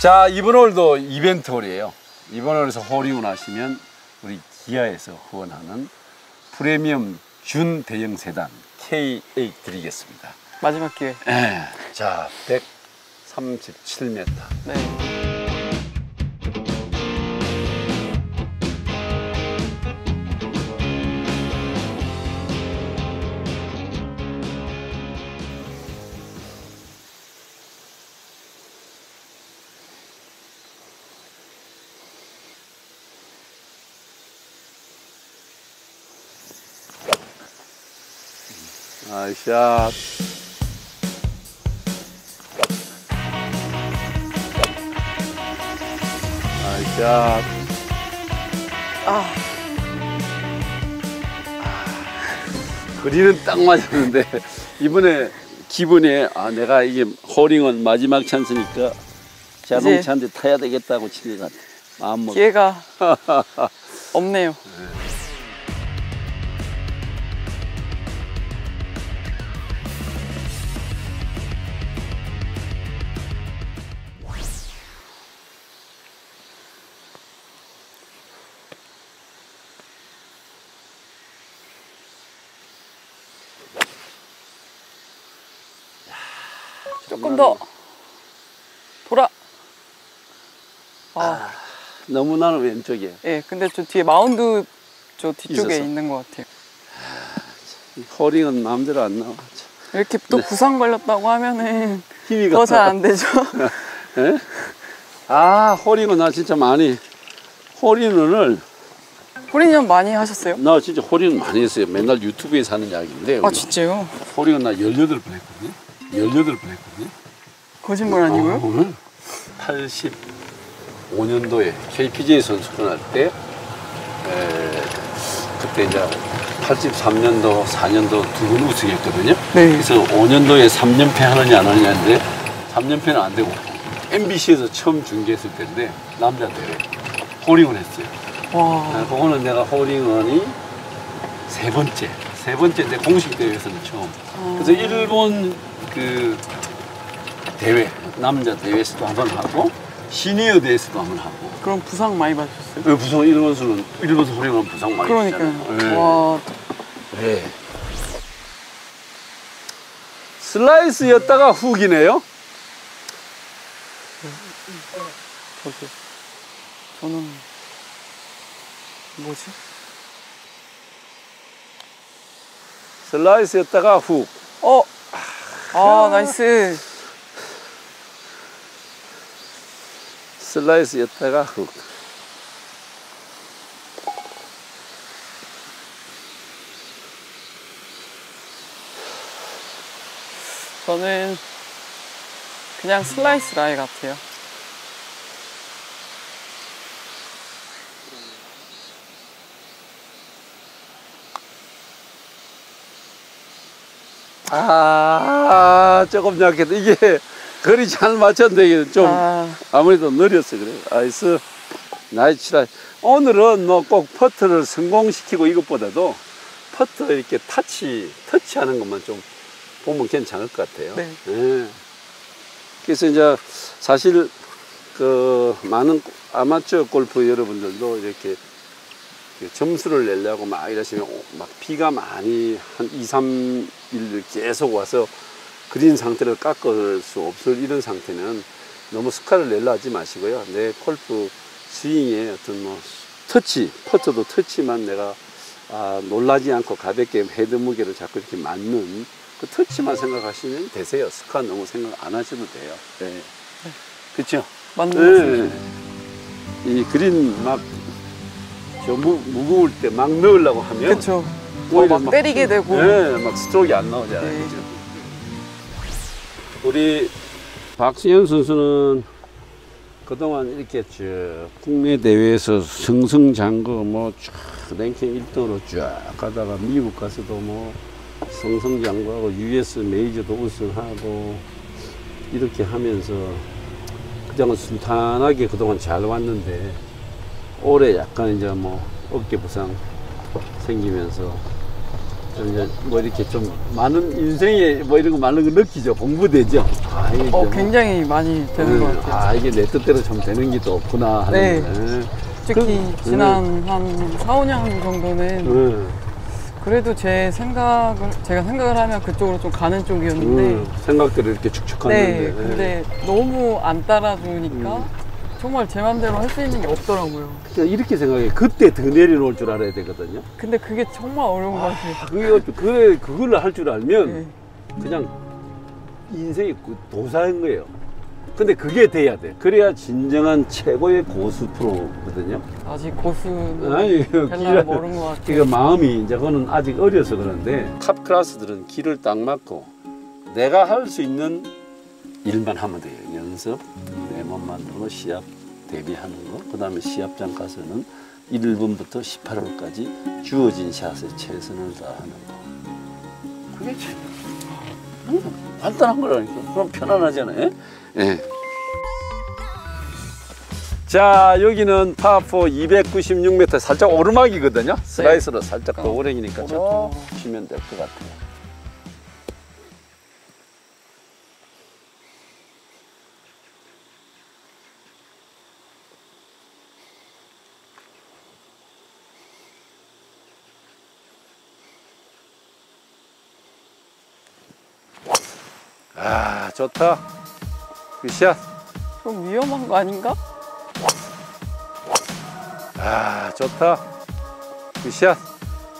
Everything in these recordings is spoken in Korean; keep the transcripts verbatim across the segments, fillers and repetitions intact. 자, 이번 홀도 이벤트 홀이에요. 이번 홀에서 홀이운 하시면 우리 기아에서 후원하는 프리미엄 준 대형 세단 케이 에이트 드리겠습니다. 마지막 기회. 네. 자, 백삼십칠 미터. 네. 나이스 샷. 나이스 샷. 아. 아. 거리는 딱 맞았는데 이번에 기분에 아 내가 이게 홀인원 마지막 찬스니까 자동차 한 대 타야 되겠다고 치는 것 같아. 마음 먹. 기회가 없네요. 네. 조금 더 돌아. 아, 아 너무 나는 왼쪽이에요. 예, 근데 저 뒤에 마운드 저 뒤쪽에 있어서. 있는 것 같아요. 허링은 마음대로 안 나와. 이렇게 또 네. 부상 걸렸다고 하면은 더 잘 안 되죠. 예? 아, 허링은 나 진짜 많이 허링을 홀인원 많이 하셨어요? 나 진짜 홀인원 많이 했어요. 맨날 유튜브에 사는 이야기인데. 아, 우리. 진짜요? 홀인원 나 열여덟 번 했거든요. 열여덟 번 했거든요. 거짓말 아니고요? 어, 오늘 팔십오 년도에 케이피지에이 선수권 할 때 그때 이제 팔십삼 년도, 사 년도 두 번 우승했거든요. 네. 그래서 오 년도에 삼 연패 하느냐 안 하느냐인데 삼 연패는 안 되고 엠비씨에서 처음 중계했을 때인데 남자 대회 홀인원 했어요. 와. 그거는 내가 홀인원이 세 번째, 세 번째인데 공식 대회에서는 처음. 오. 그래서 일본 그 대회, 남자 대회에서도 한 번 하고 시니어 대회에서도 한 번 하고. 그럼 부상 많이 받으셨어요? 네, 부상 일본 선수는 일본 선수는 부상 많이 받으셨잖아요. 그러니까요. 네. 와. 네. 슬라이스였다가 훅이네요. 보세요. 저는 뭐지? 슬라이스였다가 훅. 어. 아, 나이스. 슬라이스였다가 훅. 저는 그냥 슬라이스 라이 같아요. 아, 조금 약했다. 이게 거리 잘 맞췄는데 좀 아. 아무래도 느렸어. 그래. 아이스 나이치라. 오늘은 뭐 꼭 퍼트를 성공시키고 이것보다도 퍼트 이렇게 터치 터치하는 것만 좀 보면 괜찮을 것 같아요. 네. 네. 그래서 이제 사실 그 많은 아마추어 골프 여러분들도 이렇게 점수를 내려고 막 이러시면 막 비가 많이 한 이, 삼 일 계속 와서 그린 상태를 깎을 수 없을 이런 상태는 너무 스카를 내려 하지 마시고요. 내 골프 스윙에 어떤 뭐 터치, 퍼트도 터치만 내가 아, 놀라지 않고 가볍게 헤드 무게를 자꾸 이렇게 맞는 그 터치만 생각하시면 되세요. 스카 너무 생각 안 하셔도 돼요. 네. 그쵸? 맞는 네. 이 그린 막 저 무, 무거울 때 막 넣으려고 하면 그렇죠. 어, 막, 막 때리게 되고 네, 막 스트로크 안 나오잖아요. 네. 그렇죠? 우리 박승현 선수는 그동안 이렇게 쭉 국내 대회에서 승승장구 뭐 쭉 랭킹 일 등으로 쫙 가다가 미국 가서도 뭐 승승장구하고 유 에스 메이저도 우승하고 이렇게 하면서 그냥 순탄하게 그동안 잘 왔는데 올해 약간 이제 뭐 어깨 부상 생기면서 좀 이제 뭐 이렇게 좀 많은 인생에 뭐 이런 거 많은 거 느끼죠. 공부되죠. 아, 이게 어, 굉장히 많이 되는 음, 것 같아요. 아, 이게 내 뜻대로 좀 되는 게 또 없구나 하는. 네. 네. 특히 음, 지난 음. 한 사, 오 년 정도는 음. 그래도 제 생각을 제가 생각을 하면 그쪽으로 좀 가는 쪽이었는데 음, 생각들을 이렇게 축축하는데. 네, 근데 네. 너무 안 따라주니까 음. 정말 제 맘대로 할 수 있는 게 없더라고요. 이렇게 생각해. 그때 더 내려놓을 줄 알아야 되거든요. 근데 그게 정말 어려운 것 같아요. 아, 그게 그래, 그걸 할 줄 알면 네. 그냥 인생이 도사인 거예요. 근데 그게 돼야 돼. 그래야 진정한 최고의 고수 프로거든요. 아직 고수는 아니, 길을 모르는 것 같아요. 그러니까 마음이 이제 그거는 아직 어려서 그런데 탑 클래스들은 길을 딱 막고 내가 할 수 있는 일만 하면 돼요. 연습, 내 몸 만들고 시합 대비하는 거, 그 다음에 시합장 가서는 일 분부터 십팔 홀까지 주어진 샷에 최선을 다하는 거. 그게 제일 음, 간단한 거라니까. 그럼 편안하잖아요. 예. 자, 여기는 파사 이백구십육 미터, 살짝 오르막이거든요. 슬라이스로 살짝 더 오르막이니까 저 치면 될 것 같아요. 아, 좋다. 굿샷. 좀 위험한 거 아닌가? 아, 좋다. 굿샷.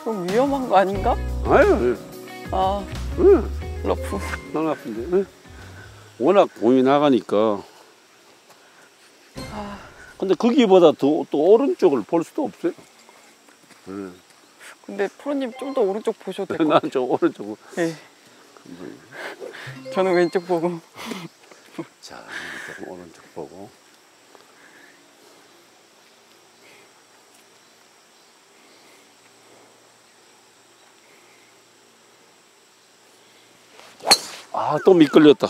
좀 위험한 거 아닌가? 아유. 아, 응. 러프. 너무 아픈데. 응. 워낙 공이 나가니까. 아. 근데 거기보다 더, 또 오른쪽을 볼 수도 없어요. 응. 근데 프로님 좀 더 오른쪽 보셔도 될 것 같아요. 난 저 오른쪽. 네. 저는 왼쪽 보고. 자, 오른쪽 보고. 아, 또 미끌렸다.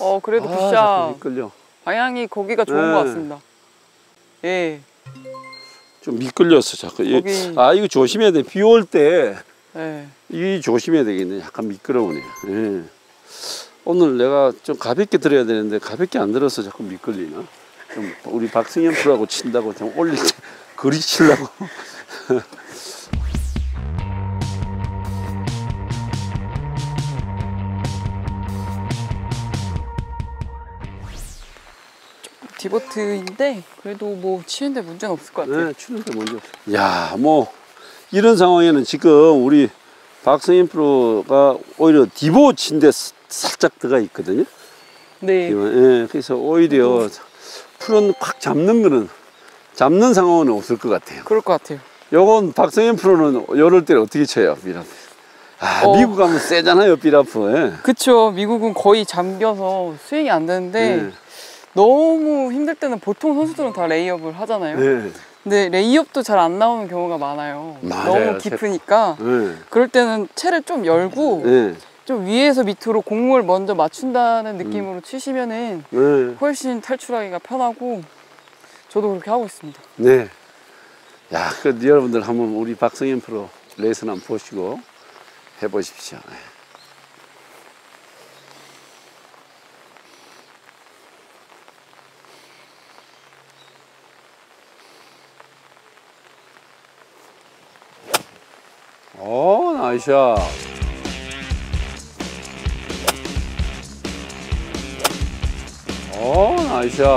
어, 그래도 굿샷. 아, 미끌려. 방향이 거기가 좋은 네. 것 같습니다. 예. 좀 미끌렸어, 자꾸. 거기... 아, 이거 조심해야 돼. 비 올 때. 네. 이 조심해야 되겠네. 약간 미끄러우네. 예. 오늘 내가 좀 가볍게 들어야 되는데 가볍게 안 들어서 자꾸 미끌리나? 좀 우리 박승현 프로하고 친다고 좀 올릴 때 거리 치려고. 디버트인데 그래도 뭐 치는데 문제는 없을 것 같아요. 네, 치는데 문제 없어. 야, 뭐 이런 상황에는 지금 우리 박성인 프로가 오히려 디보 친데 살짝 들어가 있거든요. 네. 예, 그래서 오히려 풀은 확 잡는 거는 잡는 상황은 없을 것 같아요. 그럴 것 같아요. 요건 박성인 프로는 요럴 때 어떻게 쳐요, 비라프? 아, 어. 미국 가면 세잖아요, 비라프. 그렇죠. 미국은 거의 잠겨서 스윙이 안 되는데 네. 너무 힘들 때는 보통 선수들은 다 레이업을 하잖아요. 네. 근데 레이업도 잘 안 나오는 경우가 많아요. 맞아요. 너무 깊으니까 네. 그럴 때는 채를 좀 열고 네. 좀 위에서 밑으로 공을 먼저 맞춘다는 느낌으로 음. 치시면은 네. 훨씬 탈출하기가 편하고 저도 그렇게 하고 있습니다. 네. 야, 그 여러분들 한번 우리 박성현 프로 레슨 한번 보시고 해보십시오. 오, 나이스샷. 오, 나이스샷.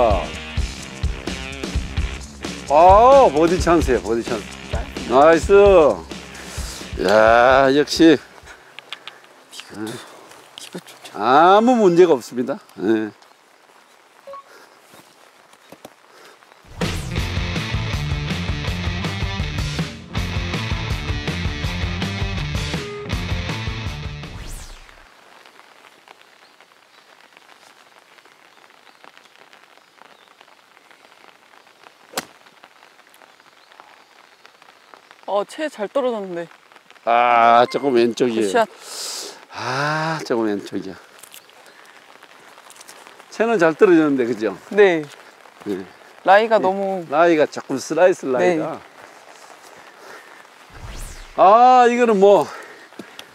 아, 버디 찬스예요, 버디 찬스. 나이스. 야, 역시. 아무 문제가 없습니다. 네. 어, 채 잘 떨어졌는데. 아, 조금 왼쪽이에요. 굿샷. 아, 조금 왼쪽이야. 채는 잘 떨어졌는데, 그죠? 네. 네. 라이가 네. 너무. 라이가 자꾸 슬라이스 라이가. 네. 아, 이거는 뭐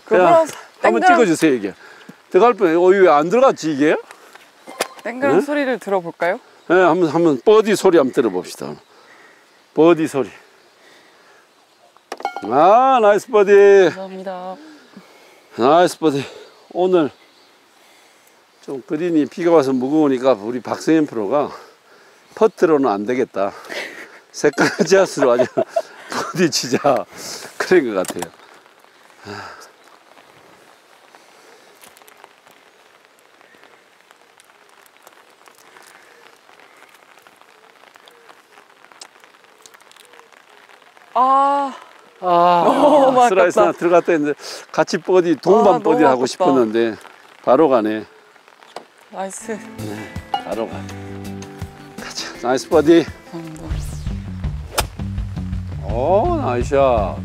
그거랑 한번 찍어주세요. 이게 들어갈 뻔. 어, 이거 안 들어갔지 이게? 땡그랑 네? 소리를 들어볼까요? 네, 한번 한번 버디 소리 한번 들어봅시다. 버디 소리. 아, 나이스 버디. 감사합니다. 나이스 버디. 오늘 좀 그린이 비가 와서 무거우니까 우리 박성현 프로가 퍼트로는 안 되겠다. 색깔 지하수로 아주 버디 치자. 그런 것 같아요. 아, 아 슬라이스 하나 들어갔다 했는데 같이 버디, 동반 아, 버디 하고 싶었는데 바로 가네. 나이스. 네, 바로 가. 가자. 나이스 버디. 오, 나이스샷.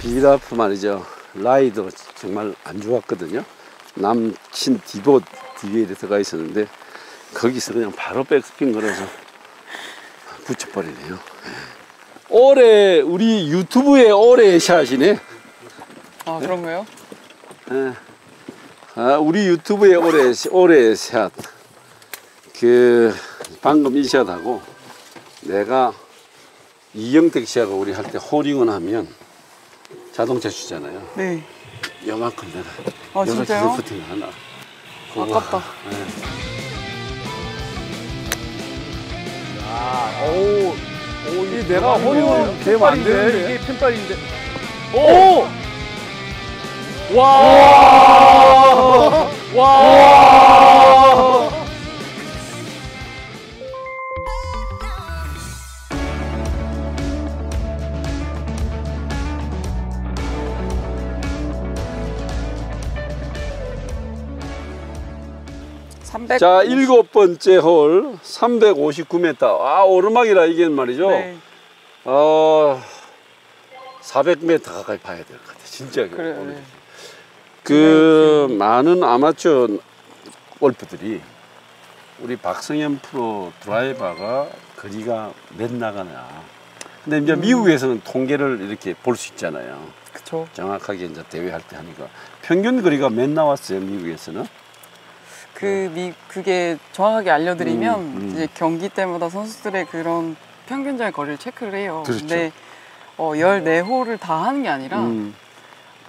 비라프 말이죠. 라이도 정말 안 좋았거든요. 남친 디보 뒤에 들어가 있었는데 거기서 그냥 바로 백스핀 걸어서 붙여버리네요. 올해 우리 유튜브의 올해의 샷이네. 아, 네? 그런가요? 네. 아, 우리 유튜브의 올해의, 올해의 샷. 그 방금 이 샷하고 내가 이영택 씨하고 우리 할 때 홀인원 하면 자동차 주잖아요. 네. 요만큼 내가. 아, 진짜요? 리프팅 하나. 아깝다. 네. 아, 오, 오, 이 내가 허리는 되면 안 되는데. 이게 핀발인데. 오! 와! 와! 와! 자, 일곱 번째 홀, 삼백오십구 미터. 아, 오르막이라 이게 말이죠. 네. 어, 사백 미터 가까이 봐야 될 것 같아. 진짜. 그래, 네. 그, 네. 많은 아마추어 골프들이 우리 박성현 프로 드라이버가 거리가 몇 나가냐. 근데 이제 음. 미국에서는 통계를 이렇게 볼 수 있잖아요. 그쵸. 정확하게 이제 대회할 때 하니까. 평균 거리가 몇 나왔어요, 미국에서는? 그 미, 그게 정확하게 알려드리면 음, 음. 이제 경기 때마다 선수들의 그런 평균적인 거리를 체크를 해요. 그렇죠. 근데 어, 열네 홀을 다 하는 게 아니라 음.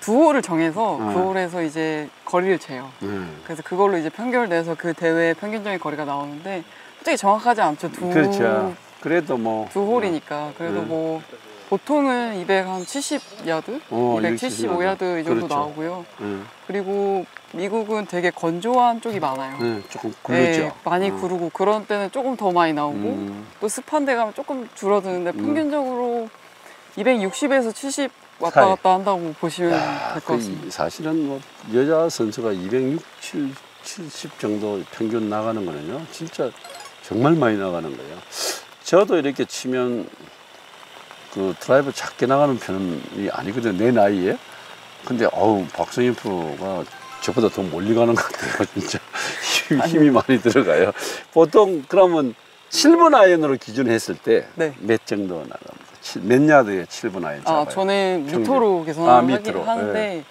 두 홀을 정해서 아. 그 홀에서 이제 거리를 재요. 음. 그래서 그걸로 이제 평균을 내서 그 대회의 평균적인 거리가 나오는데 솔직히 정확하지 않죠. 두, 그렇죠. 그래도 뭐, 두 홀이니까. 그래도 음. 뭐 보통은 이백칠십 야드? 어, 이백칠십오 야드 이 정도 그렇죠. 나오고요. 음. 그리고 미국은 되게 건조한 쪽이 많아요. 네, 조금 구르죠. 네, 많이 어. 구르고 그런 때는 조금 더 많이 나오고 음. 또 습한 데 가면 조금 줄어드는데 음. 평균적으로 이백육십에서 칠십 왔다 사이. 갔다 한다고 보시면 될 것 같습니다. 사실은 뭐 여자 선수가 이백육, 칠십 정도 평균 나가는 거는요. 진짜 정말 많이 나가는 거예요. 저도 이렇게 치면 그 드라이브 작게 나가는 편이 아니거든요. 내 나이에. 근데 어우 박성현 프로가 저보다 더 멀리 가는 것 같아요. 진짜 힘, 힘이 많이 들어가요. 보통 그러면 칠 번 아이언으로 기준했을 때 몇 정도 나갑니까? 몇 야드에 칠 번 아이언 잡아요? 아, 저는 미터로 계산하긴 아, 하는데 네.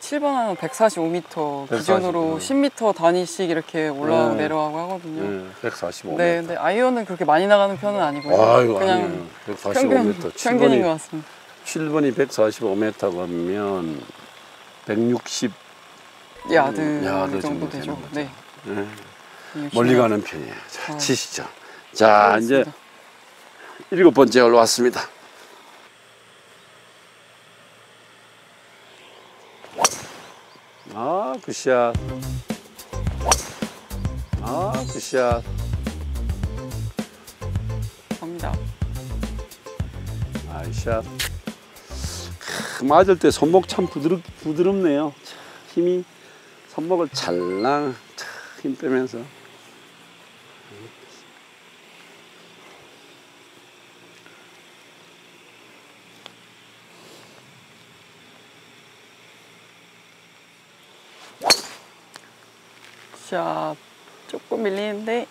칠 번 아이언 백사십오 미터 기준으로 십 미터 단위씩 이렇게 올라오고 네. 내려가고 하거든요. 네, 백사십오 미터. 네, 근데 아이언은 그렇게 많이 나가는 편은 아니고요. 아유, 그냥 백사십오 미터. 평균인 것 같습니다. 칠 번이 백사십오 미터 가면 백육십. 야드, 야드 정도, 정도 되죠. 네. 네. 멀리 가는 편이에요. 자, 아. 치시죠. 자, 알겠습니다. 이제 일곱 번째 홀로 왔습니다. 아, 굿샷. 아, 굿샷. 갑니다. 아이샷. 맞을 때 손목 참 부드럽, 부드럽네요. 힘이. 손목을 찰랑 힘 빼면서 샷 조금 밀리는데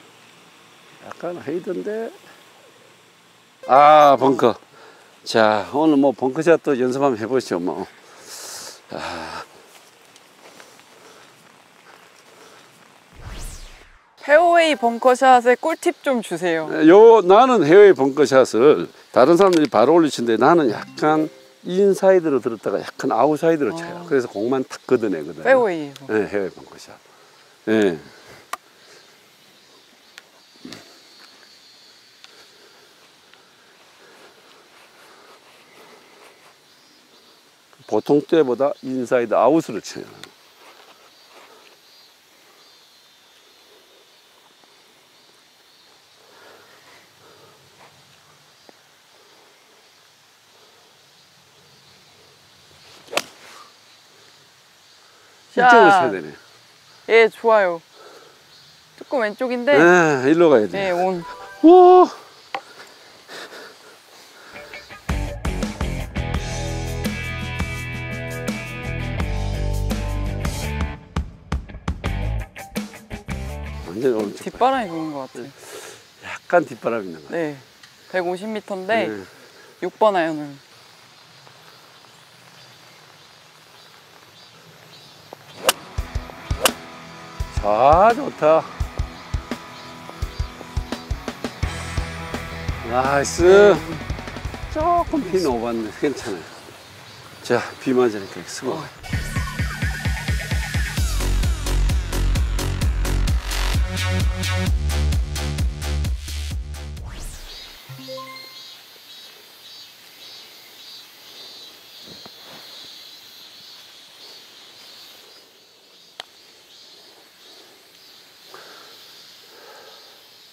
약간 헤이던데 아, 벙커. 자, 오늘 뭐 벙커샷도 연습 한번 해보시죠, 뭐. 아. 해어웨이 벙커샷의 꿀팁 좀 주세요. 요, 나는 해어웨이 벙커샷을 다른 사람들이 바로 올리시는데 나는 약간 인사이드로 들었다가 약간 아웃사이드로 쳐요. 아. 그래서 공만 탁 걷어내거든요. 해어웨이. 네, 해어웨이 벙커샷. 네. 보통 때보다 인사이드 아웃으로 쳐요. 이쪽으로 쳐야 되네. 예, 좋아요. 조금 왼쪽인데. 네, 일로 가야 돼. 예, 온. 오! 완전 오른쪽. 뒷바람이 부는 것 같아요. 약간 뒷바람이 있는 것 같아요. 네. 백오십 미터인데, 네. 육 번 아이언을. 아, 좋다. 나이스. 조금 핀 오버인데 괜찮아요. 자, 비 맞으니까 쓰고. 어.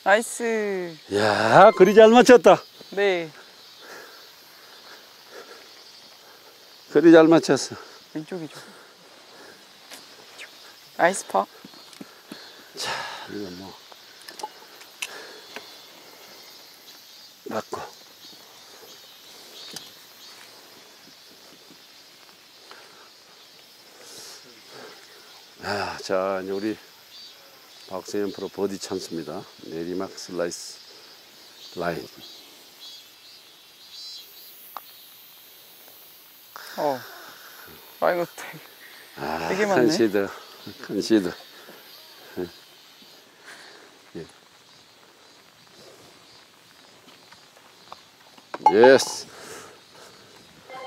나이스. 야, 그리 잘 맞췄다. 네. 그리 잘 맞췄어. 왼쪽이죠. 나이스 파. 자, 이거 뭐. 맞고. 아, 자, 이제 우리. 박승현 프로 버디 찬스입니다. 내리막 슬라이스 라인. 어, 아, 이거 되게, 아, 되게 많네. 컨시드, 컨시드. 예. 예스.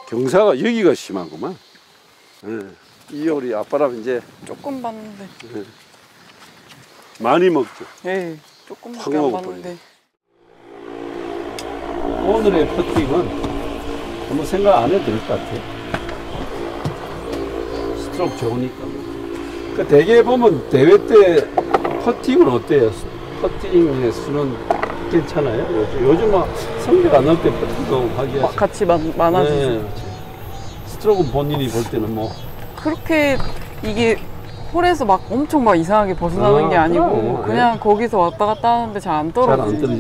경사가 여기가 심하구만. 예. 이 요리 앞바람 이제. 조금 봤는데. 예. 많이 먹죠. 예, 조금밖에 안 봤는데. 오늘의 퍼팅은 한번 생각 안 해도 될 것 같아요. 스트로크 좋으니까. 그러니까 대개 보면 대회 때 퍼팅은 어때요? 퍼팅의 수는 괜찮아요? 요즘, 요즘 막 성적 안 날 때 퍼팅도 하기 막 같이 많아지죠. 네. 스트로크 본인이 볼 때는 뭐 그렇게 이게 홀에서 막 엄청 막 이상하게 벗어나는 아, 게 아니고 그래. 그냥 거기서 왔다 갔다 하는데 잘 안 떨어지지. 잘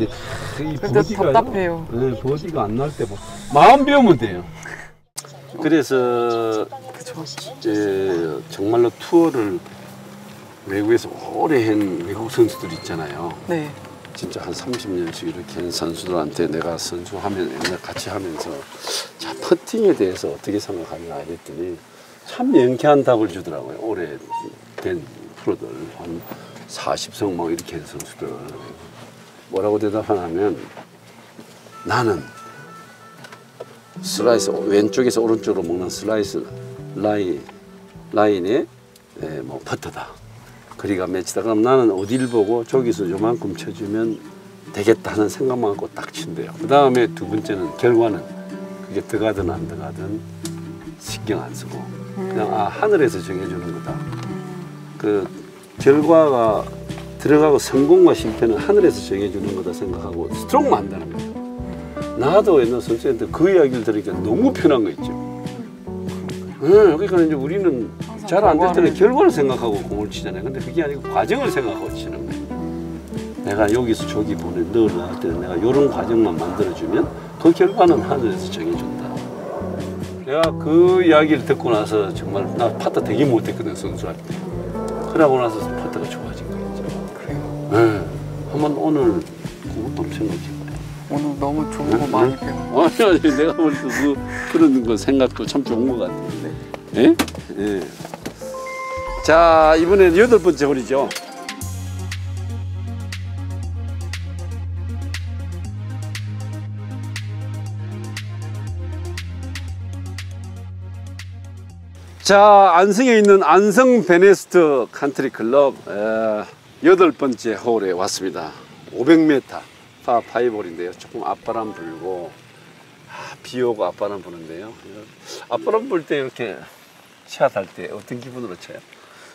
안 떨어지지. 근데 답답해요. 네, 버디가 안 날 때 뭐. 마음 비우면 돼요. 그래서 그쵸. 이제 정말로 투어를 외국에서 오래 한 외국 선수들 있잖아요. 네. 진짜 한 삼십 년씩 이렇게 한 선수들한테 내가 선수하면 옛날 같이 하면서 자, 퍼팅에 대해서 어떻게 생각하냐 이랬더니 참 연쾌한 답을 주더라고요. 올해 된 프로들, 한 사십 성 막 이렇게 된 선수들. 뭐라고 대답하냐면 나는 슬라이스, 왼쪽에서 오른쪽으로 먹는 슬라이스 라인, 라인의 예, 뭐 퍼터다. 거리가 맺히다. 그럼 나는 어딜 보고 저기서 요만큼 쳐주면 되겠다는 생각만 갖고 딱 친대요. 그 다음에 두 번째는 결과는 그게 들어가든 안 들어가든 신경 안 쓰고. 그냥 아, 하늘에서 정해주는 거다. 그 결과가 들어가고 성공과 실패는 하늘에서 정해주는 거다 생각하고 스트로크 만드는 거예요. 나도 옛날 선수한테 그 이야기를 들으니까 너무 편한 거 있죠. 응, 그러니까 이제 우리는 잘 안 될 때는 결과를 생각하고 공을 치잖아요. 근데 그게 아니고 과정을 생각하고 치는 거예요. 내가 여기서 저기 보내 넣으려 할 때는 내가 이런 과정만 만들어주면 그 결과는 하늘에서 정해준다. 내가 그 이야기를 듣고 나서 정말 나 파타 되게 못했거든, 선수할 때. 그러고 나서 파타가 좋아진 거였죠. 그래요? 네. 한번 오늘 그것도 생각해봐요. 오늘 너무 좋은 거 많이 배워. 아니 아니 내가 볼 때 그, 그런 거 생각도 참 좋은 거 같은데. 예? 예. 자, 이번엔 여덟 번째 홀이죠. 자, 안성에 있는 안성 베네스트 컨트리 클럽 여덟 번째 홀에 왔습니다. 오백 미터 파파이브 홀인데요. 조금 앞바람 불고 아, 비 오고 앞바람 부는데요. 앞바람 불 때 이렇게 샷 할 때 어떤 기분으로 쳐요?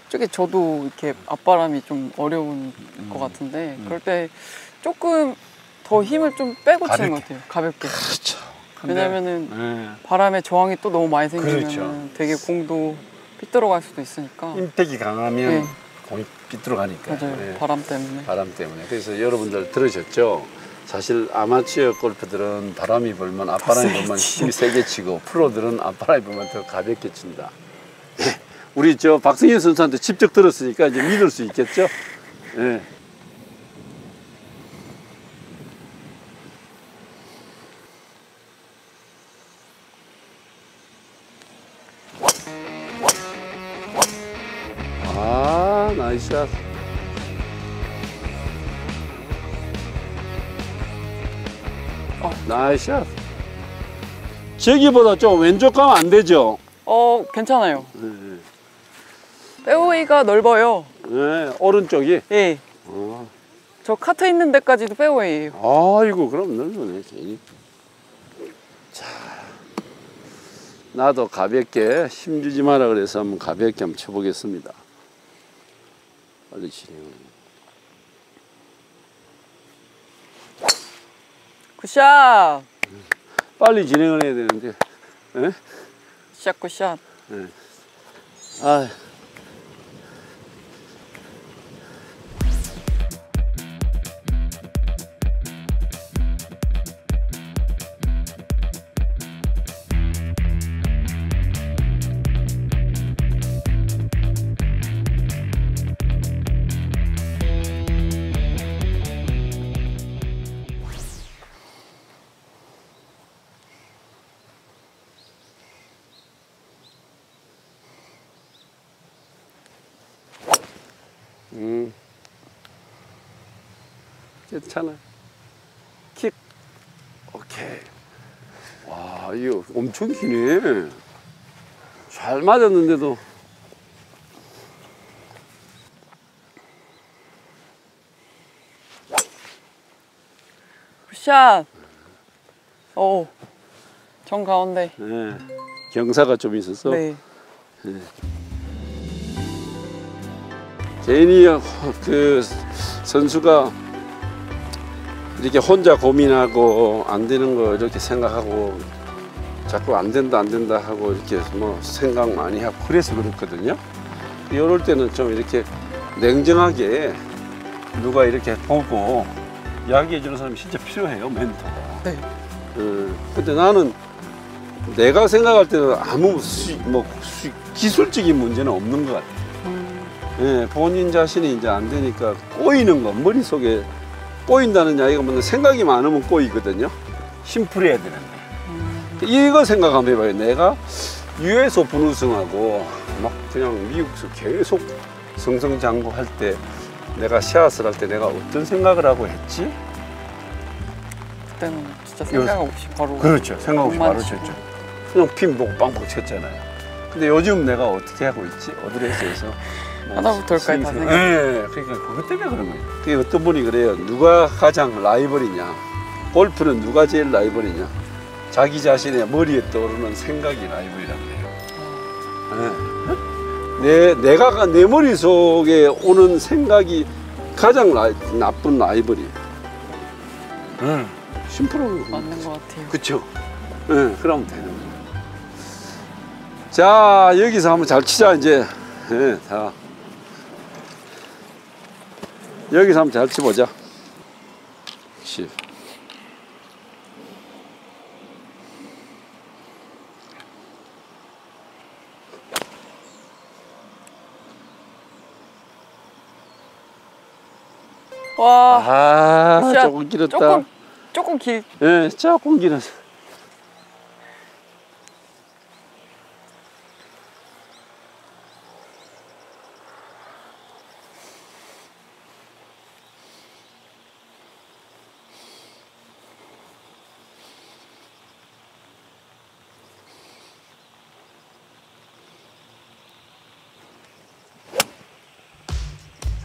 저게 저도 이렇게 앞바람이 좀 어려운 음, 것 같은데 음. 그럴 때 조금 더 힘을 좀 빼고 가볍게. 치는 것 같아요. 가볍게. 그렇죠. 왜냐면은 네. 바람에 저항이 또 너무 많이 생기면 그렇죠. 되게 공도 삐뚤어갈 수도 있으니까 임팩이 강하면 네. 공이 삐뚤어가니까 네. 바람 때문에 바람 때문에 그래서 여러분들 들으셨죠? 사실 아마추어 골프들은 바람이 불면 앞바람이 불면 힘이 세게 치고 프로들은 앞바람이 불면 더 가볍게 친다. 우리 저 박승현 선수한테 직접 들었으니까 이제 믿을 수 있겠죠? 네. 아, 나이스 샷. 어. 나이스 샷. 저기보다 좀 왼쪽 가면 안 되죠? 어, 괜찮아요. 네. 페어웨이가 넓어요. 네, 오른쪽이? 예. 아. 저 카트 있는 데까지도 페어웨이예요. 아이고, 그럼 넓네, 괜히. 자, 나도 가볍게 힘주지 마라 그래서 한번 가볍게 한번 쳐보겠습니다. 빨리 치네요. 굿샷! 빨리 진행을 해야 되는데. 에? 굿샷, 굿샷. 네. 아. 음. 괜찮아. 킥. 오케이. 와, 이거 엄청 기네. 잘 맞았는데도. 굿샷. 오. 정 가운데. 네. 경사가 좀 있었어. 네. 네. 괜히 그 선수가 이렇게 혼자 고민하고 안 되는 거 이렇게 생각하고 자꾸 안 된다 안 된다 하고 이렇게 뭐 생각 많이 하고 그래서 그렇거든요. 이럴 때는 좀 이렇게 냉정하게 누가 이렇게 보고 이야기해 주는 사람이 진짜 필요해요, 멘토가. 네. 음, 근데 나는 내가 생각할 때는 아무 수, 뭐 수, 기술적인 문제는 없는 것 같아요. 예, 본인 자신이 이제 안 되니까 꼬이는 거, 머릿속에 꼬인다는 이야기가 뭔데 생각이 많으면 꼬이거든요. 심플해야 되는데. 음. 이거 생각 한번 해봐요. 내가 유에스 오픈 우승하고 막 그냥 미국에서 계속 승승장구 할 때 내가 샷을 할 때 내가 어떤 생각을 하고 했지? 그때는 진짜 생각 없이 바로. 그렇죠. 생각 없이 바로 치고. 쳤죠. 그냥 핀 보고 빵빵 쳤잖아요. 근데 요즘 내가 어떻게 하고 있지? 어드레스에서. 하나부터 할까요? 네, 그러니까 그것 때문에 그런 거예요. 그게 어떤 분이 그래요. 누가 가장 라이벌이냐? 골프는 누가 제일 라이벌이냐? 자기 자신의 머리에 떠오르는 생각이 라이벌이라고 해요. 네. 내, 내가, 내 머릿속에 오는 생각이 가장 라이, 나쁜 라이벌이에요. 네. 심플하고. 맞는 것 같아요. 그쵸? 네, 그러면 되는 거예요. 자, 여기서 한번 잘 치자, 이제. 네, 다. 여기서 한번 잘 치보자. 십. 와. 아, 조금 길었다. 조금, 조금 길. 예, 조금 길은.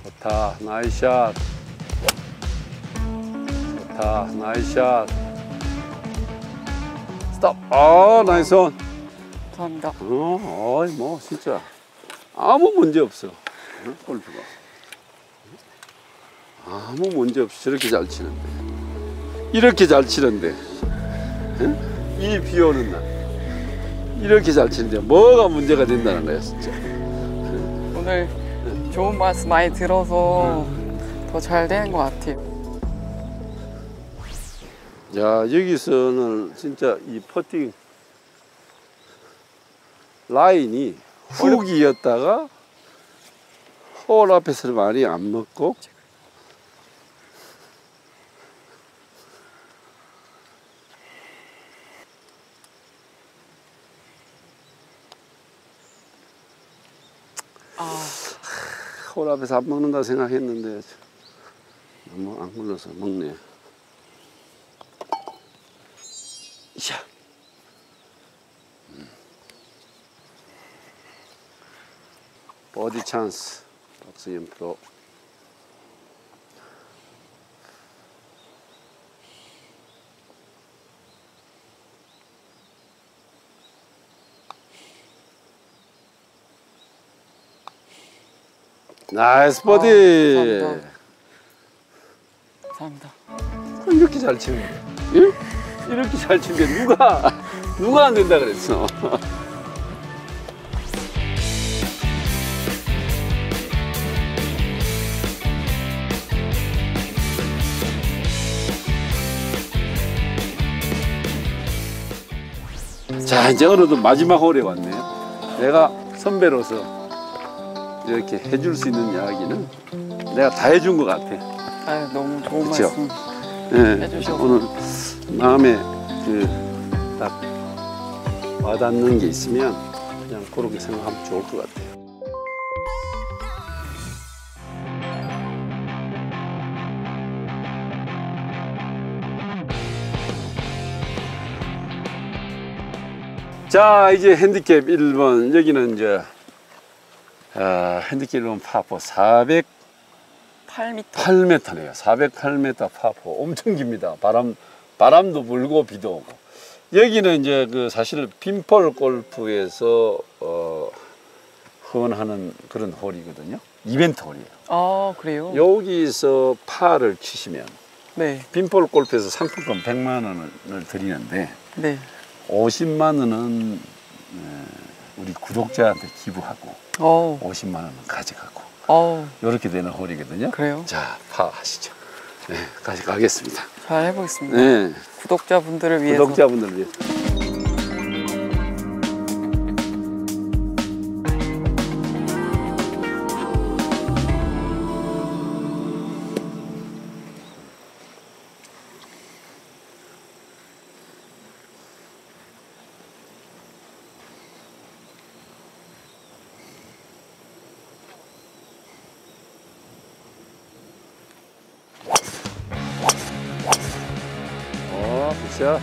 좋다, 나이스 샷. 좋다, 나이스 샷. 스톱. 아, 나이스 온. 감사합니다. 어, 어이, 뭐, 진짜. 아무 문제 없어. 골프가. 아무 문제 없이 저렇게 잘 치는데. 이렇게 잘 치는데. 응? 이 비 오는 날. 이렇게 잘 치는데. 뭐가 문제가 된다는 거야, 진짜. 오늘. 좋은 말씀 많이 들어서 더 잘 되는 것 같아요. 야, 여기서는 진짜 이 퍼팅 라인이 훅이었다가 홀 앞에서 많이 안 먹고 홀 앞에서 안 먹는다 생각했는데 너무 안 굴러서 먹네. 이야. 버디 찬스. 박승현 프로. 나이스 버디. 아, 감사합니다. 감사합니다. 이렇게 잘 치는 게, 응? 이렇게 잘 치는 게 누가 누가 안 된다 그랬어. 자, 이제 어느덧 마지막 홀에 왔네요. 내가 선배로서 이렇게 해줄 수 있는 이야기는 내가 다 해준 것 같아. 아, 너무 좋은 그쵸? 말씀. 네, 해주셔서 오늘 마음에 그 딱 와닿는 게 있으면 그냥 그렇게 생각하면 좋을 것 같아요. 자, 이제 핸디캡 일 번 여기는 이제. 아, 핸디캡은 파포 사백팔 미터네요. 사백팔 미터 파포. 엄청 깁니다. 바람, 바람도 불고 비도 오고. 여기는 이제 그 사실 빈폴 골프에서 어, 헌하는 그런 홀이거든요. 이벤트 홀이에요. 아, 그래요? 여기서 파를 치시면 네. 빈폴 골프에서 상품권 백만 원을 드리는데 네. 오십만 원은 에, 우리 구독자한테 기부하고 오. 오십만 원 가져가고 오. 이렇게 되는 홀이거든요. 그래요? 자, 파 하시죠. 네, 가져가겠습니다. 잘 해보겠습니다. 네. 구독자분들을 위해서. 구독자분들을 위해서. 자,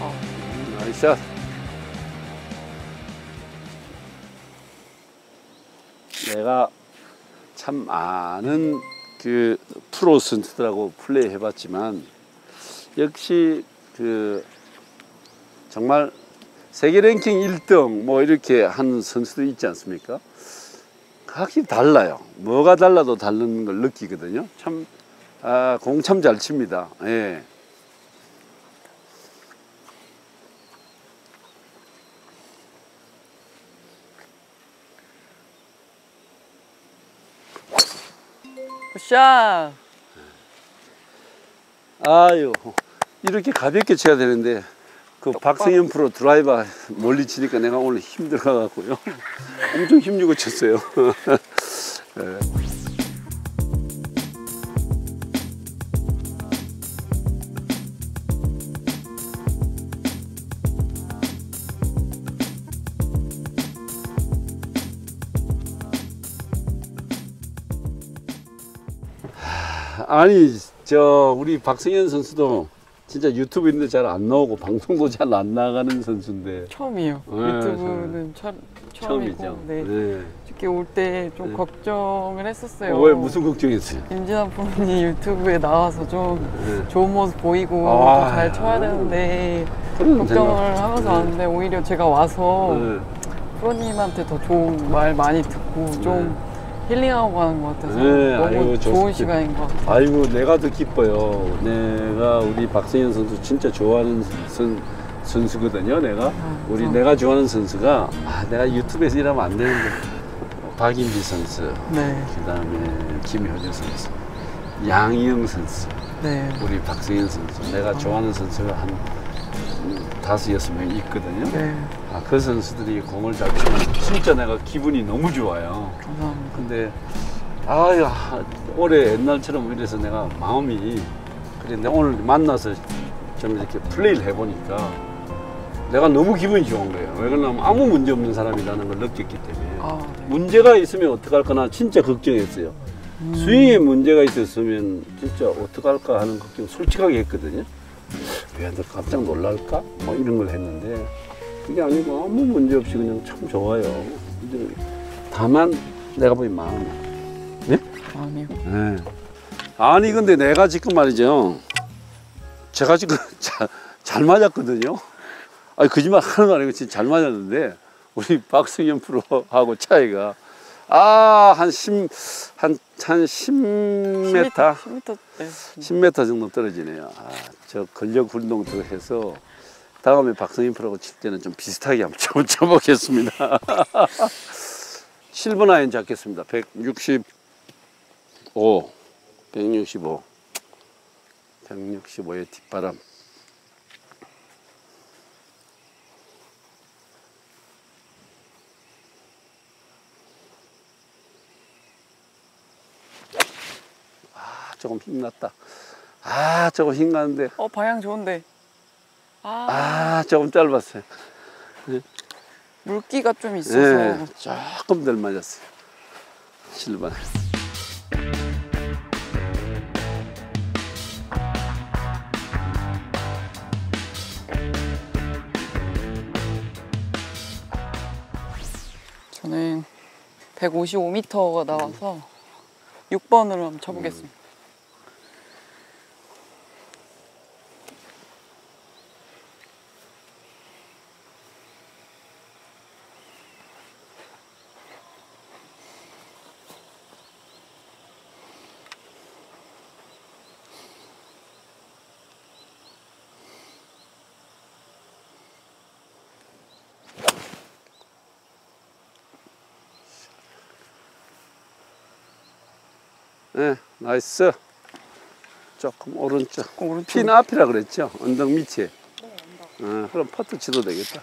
어. 나이스. 내가 참 많은 그 프로 선수들하고 플레이 해봤지만 역시 그 정말 세계 랭킹 일 등 뭐 이렇게 한 선수들 있지 않습니까? 확실히 달라요. 뭐가 달라도 다른 걸 느끼거든요. 참, 아, 공 참 잘 칩니다. 예. 굿샷! 아유, 이렇게 가볍게 쳐야 되는데, 그 박승현 프로 드라이버 멀리 치니까 내가 오늘 힘들어갖고요. 엄청 힘주고 쳤어요. 네. 아니 저 우리 박승현 선수도 진짜 유튜브 있는데 잘 안 나오고 방송도 잘 안 나가는 선수인데 처음이에요. 네, 유튜브는 참, 처음이고, 처음이죠. 네. 네. 특히 올 때 좀 네. 걱정을 했었어요. 왜 무슨 걱정했어요? 임진환 프로님 유튜브에 나와서 좀 네. 좋은 모습 보이고 아, 잘 쳐야 되는데 걱정을 생각. 하면서 네. 왔는데 오히려 제가 와서 네. 프로님한테 더 좋은 말 많이 듣고 네. 좀 힐링하고 가는 것 같아서 네, 너무 아이고, 좋은 시간인 것 같아요. 아이고 내가 더 기뻐요. 내가 우리 박승현 선수 진짜 좋아하는 선, 선수거든요. 내가 아, 우리 내가 좋아하는 선수가 아, 내가 유튜브에서 일하면 안 되는데 박인비 선수, 네. 그다음에 김효주 선수, 양희영 선수, 네. 우리 박승현 선수 내가 아. 좋아하는 선수가 한 다섯 여섯 명이 있거든요. 네. 아, 그 선수들이 공을 잘 치면 진짜 내가 기분이 너무 좋아요. 감사합니다. 근데 아야 올해 옛날처럼 이래서 내가 마음이 그런데 오늘 만나서 좀 이렇게 플레이를 해보니까 내가 너무 기분이 좋은 거예요. 왜 그러냐면 아무 문제 없는 사람이라는 걸 느꼈기 때문에 아, 네. 문제가 있으면 어떡할 거나 진짜 걱정했어요. 음. 스윙에 문제가 있었으면 진짜 어떡할까 하는 걱정 솔직하게 했거든요. 왜 너 깜짝 놀랄까? 뭐 이런 걸 했는데 그게 아니고 아무 문제 없이 그냥 참 좋아요. 근데 다만 내가 보니 마음이. 네? 마음이요? 네. 아니 근데 내가 지금 말이죠. 제가 지금 자, 잘 맞았거든요. 아니 거짓말 하는 거 아니고 진짜 잘 맞았는데 우리 박승현 프로하고 차이가 아, 한 십, 한, 한 십 미터? 십 미터, 네. 십 미터 정도 떨어지네요. 아, 저 근력 운동도 해서 다음에 박성인 프로하고 칠 때는 좀 비슷하게 한번 쳐, 쳐보겠습니다. 칠 번 아이언 잡겠습니다. 백육십오, 백육십오. 백육십오의 뒷바람. 아, 조금 힘났다. 아, 조금 힘났는데. 어, 방향 좋은데. 아, 아 조금 짧았어요. 네. 물기가 좀 있어서 네, 조금 덜 맞았어요. 칠 번. 저는 백오십오 미터가 나와서 음. 육 번으로 한번 쳐보겠습니다. 음. 네, 나이스. 조금 오른쪽. 오른쪽. 핀 앞이라 그랬죠? 언덕 밑에. 네, 언덕. 어, 그럼 퍼트 치도 되겠다.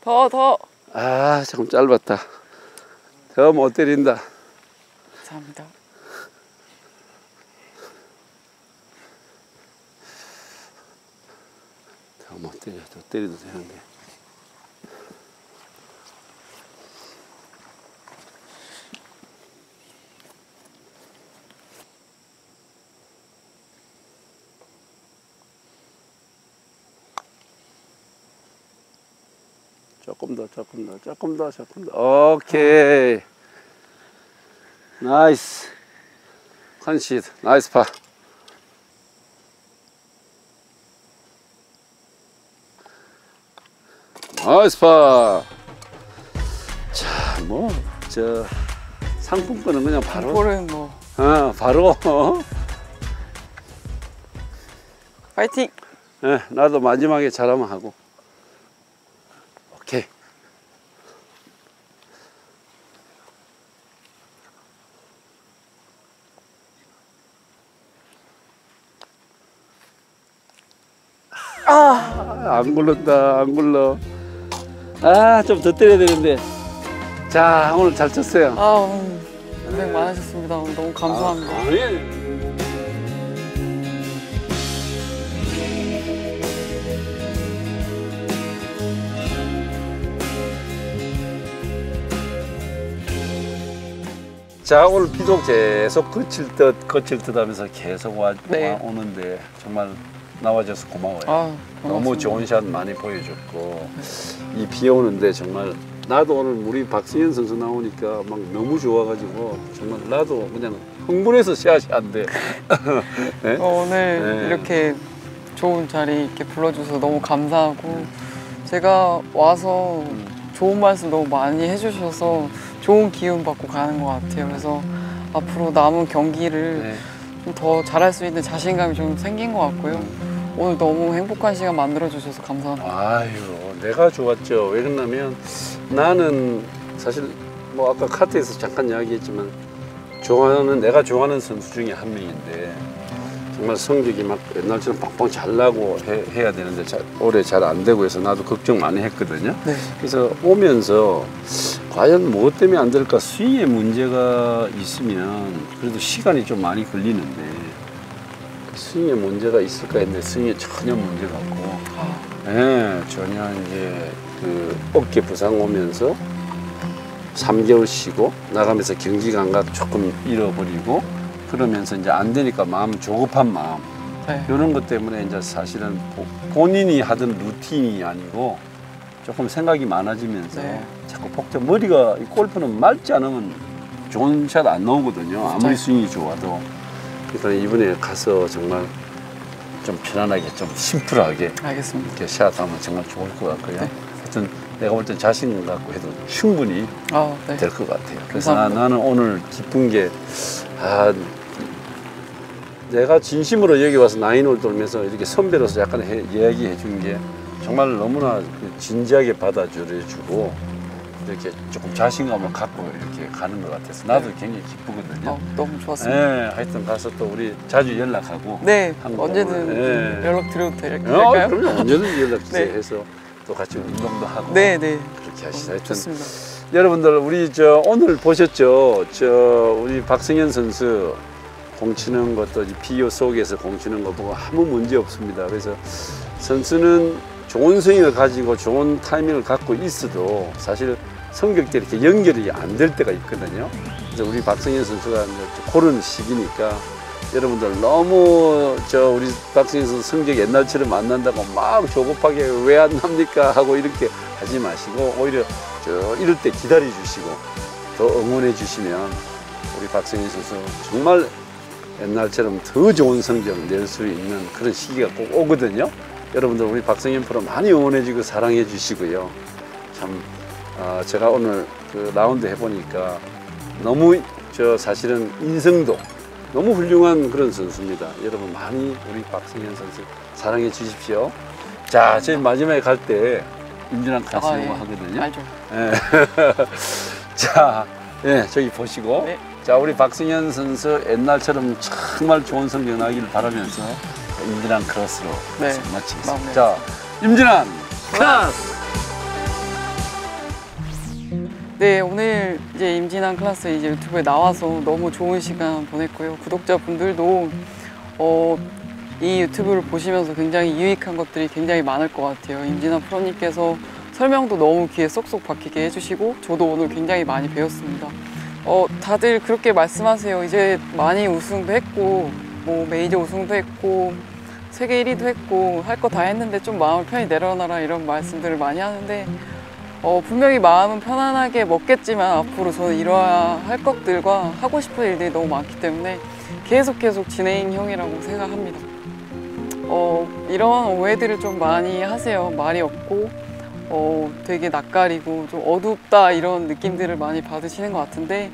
더, 더. 아, 조금 짧았다. 더 못 때린다. 감사합니다. 더 못 때려, 더 때려도 되는데. 조금 더, 조금 더, 조금 더, 조금 더. 오케이. 나이스. 컨시드. 나이스 파. 나이스 파. 자, 뭐, 저, 상품권은 그냥 바로. 상품권은 뭐. 어, 바로. 파이팅! 예, 나도 마지막에 잘하면 하고. 안 굴렀다, 안 굴러. 아, 좀 더 때려야 되는데. 자, 오늘 잘 쳤어요. 아, 음, 고생 많으셨습니다. 오늘 너무 감사합니다. 아, 예. 자, 오늘 비도 계속 거칠 듯 거칠 듯 하면서 계속 와, 네. 와 오는데 정말 나와줘서 고마워요. 아, 너무 좋은 샷 많이 보여줬고, 이 비 오는데 정말 나도 오늘 우리 박승현 선수 나오니까 막 너무 좋아가지고 정말 나도 그냥 흥분해서 샷이 안 돼. 네? 어, 오늘 네. 이렇게 좋은 자리 이렇게 불러줘서 너무 감사하고, 음. 제가 와서 좋은 말씀 너무 많이 해주셔서 좋은 기운 받고 가는 것 같아요. 그래서 앞으로 남은 경기를 네. 좀 더 잘할 수 있는 자신감이 좀 생긴 것 같고요. 오늘 너무 행복한 시간 만들어주셔서 감사합니다. 아유, 내가 좋았죠. 왜 그러냐면 나는 사실 뭐 아까 카트에서 잠깐 이야기했지만 좋아하는, 내가 좋아하는 선수 중에 한 명인데 정말 성적이 막 옛날처럼 빵빵 잘 나고 해, 해야 되는데 잘, 올해 잘 안 되고 해서 나도 걱정 많이 했거든요. 네. 그래서 오면서 과연 무엇 때문에 안 될까, 스윙의 문제가 있으면 그래도 시간이 좀 많이 걸리는데 스윙의 문제가 있을까 했는데 스윙에 전혀 문제가 없고, 네, 전혀 이제 그 어깨 부상 오면서 삼 개월 쉬고 나가면서 경기 감각 조금 잃어버리고 그러면서 이제 안 되니까 마음, 조급한 마음, 네. 이런 것 때문에 이제 사실은 본인이 하던 루틴이 아니고 조금 생각이 많아지면서 네. 자꾸 복잡, 머리가, 이 골프는 맑지 않으면 좋은 샷 안 나오거든요. 아무리 스윙이 좋아도. 일단 이번에 가서 정말 좀 편안하게, 좀 심플하게. 알겠습니다. 이렇게 샷 하면 정말 좋을 것 같고요. 네. 하여튼 내가 볼 땐 자신 갖고 해도 충분히 아, 네. 될 것 같아요. 그래서 나, 나는 오늘 기쁜 게, 아, 내가 진심으로 여기 와서 나인홀 돌면서 이렇게 선배로서 약간 해, 이야기해 준 게 정말 너무나 진지하게 받아주고 이렇게 조금 자신감을 갖고 이렇게 가는 것 같아서 나도 네. 굉장히 기쁘거든요. 어, 너무 좋았습니다. 네, 하여튼 가서 또 우리 자주 연락하고 네, 언제든 네. 연락드려도 될까요? 어, 그럼요. 언제든 연락주세요. 네. 해서 또 같이 운동도 하고 네, 네. 그렇게 하시죠. 어, 하여튼 좋습니다. 여러분들, 우리 저 오늘 보셨죠? 저 우리 박승현 선수 공 치는 것도 비오 속에서 공 치는 거 보고 아무 문제 없습니다. 그래서 선수는 좋은 스윙을 가지고 좋은 타이밍을 갖고 있어도 사실 성격대 이렇게 연결이 안 될 때가 있거든요. 그래서 우리 박승현 선수가 이제 그런 시기니까 여러분들 너무 저 우리 박승현 선수 성적 옛날처럼 안 난다고 막 조급하게 왜 안 납니까 하고 이렇게 하지 마시고 오히려 저 이럴 때 기다려 주시고 더 응원해 주시면 우리 박승현 선수 정말 옛날처럼 더 좋은 성적 낼 수 있는 그런 시기가 꼭 오거든요. 여러분들 우리 박승현 프로 많이 응원해 주고 사랑해 주시고요. 참 어, 제가 오늘 그 라운드 해보니까 너무 저 사실은 인성도 너무 훌륭한 그런 선수입니다. 여러분 많이 우리 박승현 선수 사랑해 주십시오. 자, 저희 마지막에 갈 때 임진한 같이 아, 예. 하거든요. 알죠. 예. 자, 예, 저기 보시고 네. 자, 우리 박승현 선수 옛날처럼 정말 좋은 성적 나기를 바라면서 임진한 크로스로 네. 마치겠습니다. 자, 임진한 크로스! 네, 오늘 이제 임진한 클래스 이제 유튜브에 나와서 너무 좋은 시간 보냈고요. 구독자분들도 어, 이 유튜브를 보시면서 굉장히 유익한 것들이 굉장히 많을 것 같아요. 임진한 프로님께서 설명도 너무 귀에 쏙쏙 박히게 해주시고 저도 오늘 굉장히 많이 배웠습니다. 어, 다들 그렇게 말씀하세요. 이제 많이 우승도 했고 뭐 메이저 우승도 했고 세계 일 위도 했고 할 거 다 했는데 좀 마음을 편히 내려놔라 이런 말씀들을 많이 하는데 어, 분명히 마음은 편안하게 먹겠지만 앞으로 저는 이뤄야 할 것들과 하고 싶은 일들이 너무 많기 때문에 계속 계속 진행형이라고 생각합니다. 어, 이런 오해들을 좀 많이 하세요. 말이 없고 어, 되게 낯가리고 좀 어둡다 이런 느낌들을 많이 받으시는 것 같은데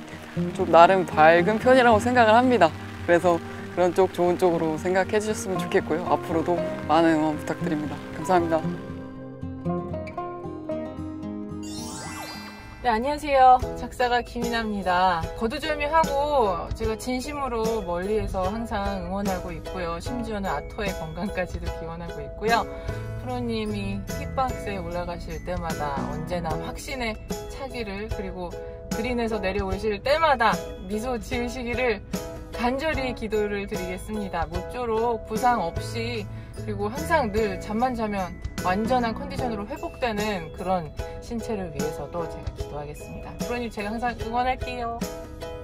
좀 나름 밝은 편이라고 생각을 합니다. 그래서 그런 쪽 좋은 쪽으로 생각해 주셨으면 좋겠고요. 앞으로도 많은 응원 부탁드립니다. 감사합니다. 네, 안녕하세요. 작사가 김이나입니다. 거두절미하고 제가 진심으로 멀리에서 항상 응원하고 있고요. 심지어는 아토의 건강까지도 기원하고 있고요. 프로님이 킥박스에 올라가실 때마다 언제나 확신에 차기를, 그리고 그린에서 내려오실 때마다 미소 지으시기를 간절히 기도를 드리겠습니다. 모쪼록 부상 없이, 그리고 항상 늘 잠만 자면 완전한 컨디션으로 회복되는 그런 신체를 위해서도 제가 기도하겠습니다. 프로님, 제가 항상 응원할게요.